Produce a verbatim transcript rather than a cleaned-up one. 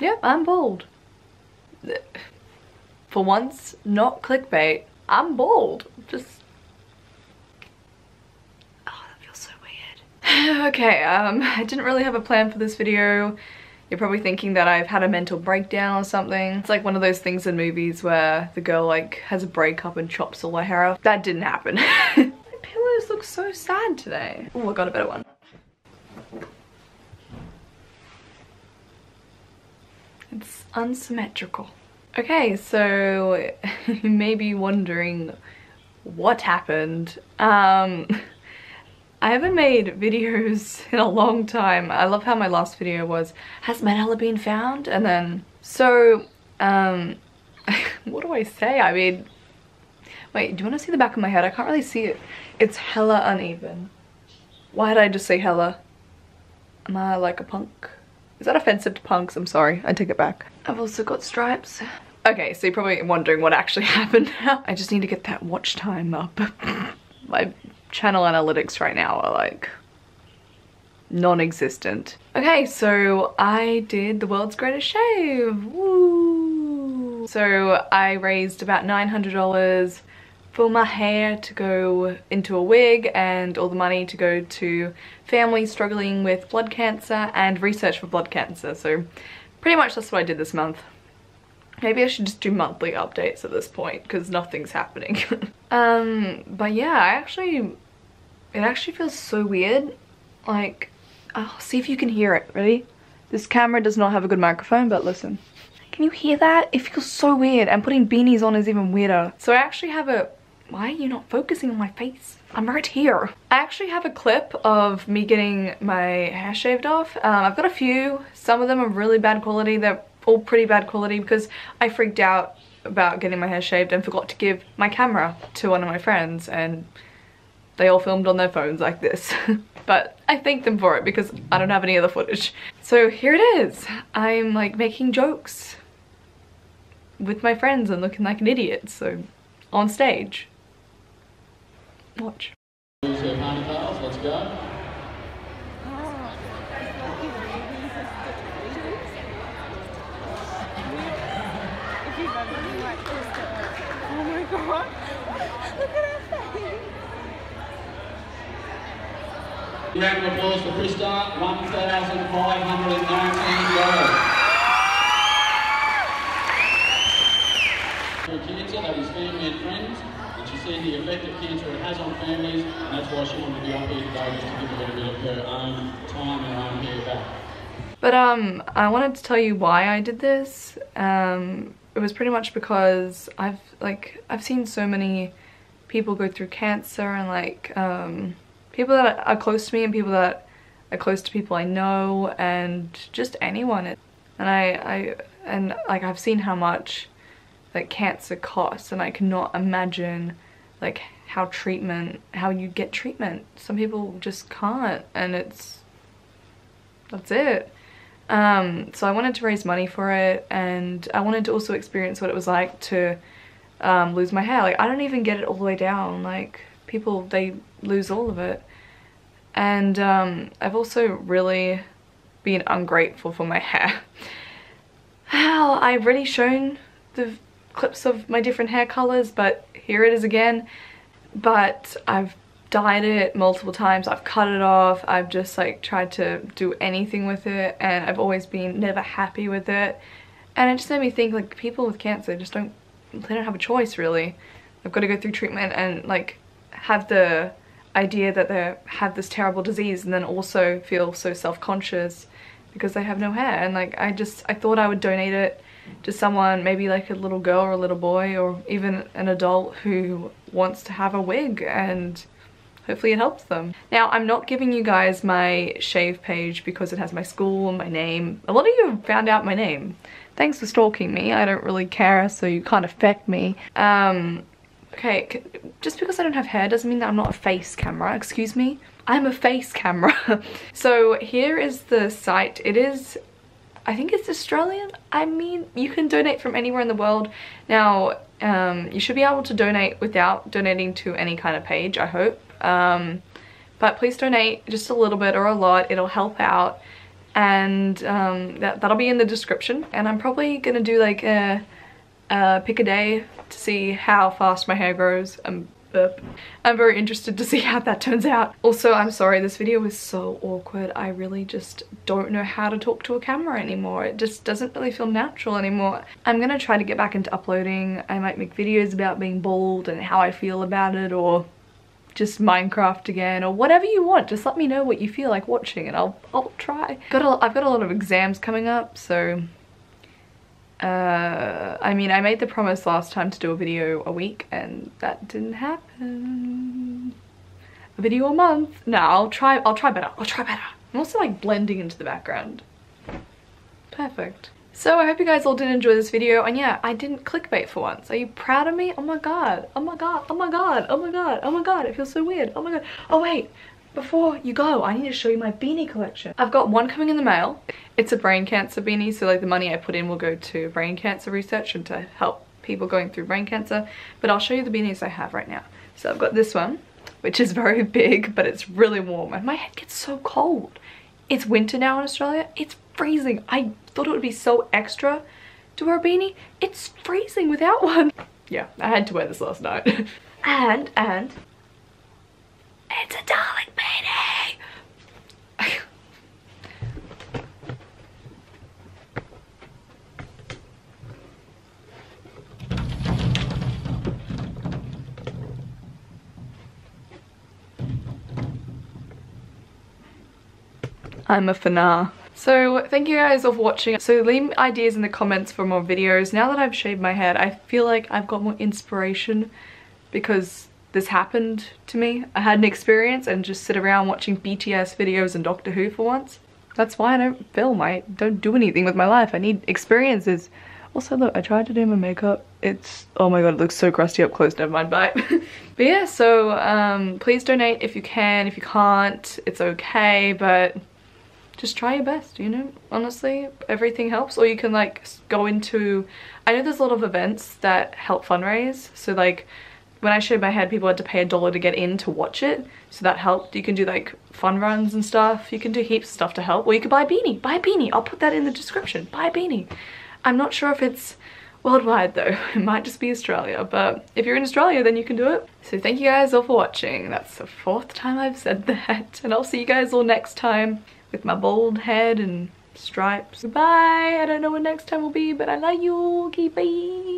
Yep, I'm bald. For once, not clickbait. I'm bald. Just... oh, that feels so weird. Okay, um, I didn't really have a plan for this video. You're probably thinking that I've had a mental breakdown or something. It's like one of those things in movies where the girl like has a breakup and chops all her hair off. That didn't happen. My pillows look so sad today. Oh, I got a better one. It's unsymmetrical. Okay, so you may be wondering what happened. Um, I haven't made videos in a long time. I love how my last video was, has Manella been found? And then, so, um, what do I say? I mean, wait, do you want to see the back of my head? I can't really see it. It's hella uneven. Why did I just say hella? Am I like a punk? Is that offensive to punks? I'm sorry, I take it back. I've also got stripes. Okay, so you're probably wondering what actually happened now. I just need to get that watch time up. My channel analytics right now are like non-existent. Okay, so I did the World's Greatest Shave. Woo! So I raised about nine hundred dollars for my hair to go into a wig and all the money to go to families struggling with blood cancer and research for blood cancer. So pretty much that's what I did this month. Maybe I should just do monthly updates at this point because nothing's happening. um, but yeah, I actually, it actually feels so weird. Like, oh, see if you can hear it, ready? This camera does not have a good microphone, but listen. Can you hear that? It feels so weird and putting beanies on is even weirder. So I actually have a, why are you not focusing on my face? I'm right here. I actually have a clip of me getting my hair shaved off. Um, I've got a few. Some of them are really bad quality. They're all pretty bad quality because I freaked out about getting my hair shaved and forgot to give my camera to one of my friends and they all filmed on their phones like this. But I thank them for it because I don't have any other footage. So here it is. I'm like making jokes with my friends and looking like an idiot, so on stage. Watch. Let's go. Oh my god, look at her face. Round of applause for Krista, one thousand five hundred nineteen dollars. For cancer, that is family and friends, and she said the effect of cancer it has on families, and that's why she wanted to be up here today, just to give a little bit of her own time and her own hair back. But um, I wanted to tell you why I did this. Um, it was pretty much because I've like I've seen so many people go through cancer and like um, people that are close to me and people that are close to people I know and just anyone. And I I and like I've seen how much like cancer costs and I cannot imagine like how treatment how you get treatment. Some people just can't and it's that's it. Um, so I wanted to raise money for it and I wanted to also experience what it was like to um, lose my hair. Like I don't even get it all the way down, like people, they lose all of it. And um, I've also really been ungrateful for my hair. Well, I've already shown the clips of my different hair colours, but here it is again. But I've dyed it multiple times, I've cut it off, I've just like tried to do anything with it and I've always been never happy with it. And it just made me think like people with cancer just don't, they don't have a choice really. They've got to go through treatment and like have the idea that they have this terrible disease and then also feel so self-conscious because they have no hair. And like I just, I thought I would donate it to someone, maybe like a little girl or a little boy or even an adult who wants to have a wig and hopefully it helps them. Now, I'm not giving you guys my shave page because it has my school, my name. A lot of you have found out my name. Thanks for stalking me. I don't really care, so you can't affect me. Um, okay, just because I don't have hair doesn't mean that I'm not a face camera. Excuse me? I'm a face camera. So here is the site. It is, I think it's Australian. I mean, you can donate from anywhere in the world. Now, um, you should be able to donate without donating to any kind of page, I hope. Um, but please donate just a little bit or a lot, it'll help out and um, that, that'll be in the description. And I'm probably gonna do like a, a pick a day to see how fast my hair grows. Um, burp. I'm very interested to see how that turns out. Also, I'm sorry, this video was so awkward. I really just don't know how to talk to a camera anymore. It just doesn't really feel natural anymore. I'm gonna try to get back into uploading. I might make videos about being bald and how I feel about it, or just Minecraft again, or whatever you want. Just let me know what you feel like watching and I'll, I'll try. Got a, I've got a lot of exams coming up, so uh, I mean, I made the promise last time to do a video a week and that didn't happen. A video a month? No, I'll try, I'll try better, I'll try better. I'm also like blending into the background. Perfect. So I hope you guys all did enjoy this video, and yeah, I didn't clickbait for once. Are you proud of me? Oh my god, oh my god, oh my god, oh my god, oh my god, it feels so weird, oh my god. Oh wait, before you go, I need to show you my beanie collection. I've got one coming in the mail. It's a brain cancer beanie, so like the money I put in will go to brain cancer research and to help people going through brain cancer, but I'll show you the beanies I have right now. So I've got this one, which is very big, but it's really warm, and my head gets so cold. It's winter now in Australia, it's freezing. I thought it would be so extra to wear a beanie. It's freezing without one. Yeah, I had to wear this last night. and, and, it's a darling beanie! I'm a fanah. So thank you guys all for watching. So leave ideas in the comments for more videos. Now that I've shaved my head, I feel like I've got more inspiration because this happened to me. I had an experience and just sit around watching B T S videos and Doctor Who for once. That's why I don't film. I don't do anything with my life. I need experiences. Also look, I tried to do my makeup. It's, oh my god, it looks so crusty up close. Never mind, bye. But yeah, so um, please donate if you can. If you can't, it's okay, but just try your best, you know, honestly, everything helps. Or you can like go into, I know there's a lot of events that help fundraise. So like when I shaved my head, people had to pay a dollar to get in to watch it. So that helped. You can do like fun runs and stuff. You can do heaps of stuff to help. Or you could buy a beanie, buy a beanie. I'll put that in the description, buy a beanie. I'm not sure if it's worldwide though. It might just be Australia, but if you're in Australia, then you can do it. So thank you guys all for watching. That's the fourth time I've said that. And I'll see you guys all next time. With my bald head and stripes. Goodbye. I don't know what next time will be, but I love you. Keep being.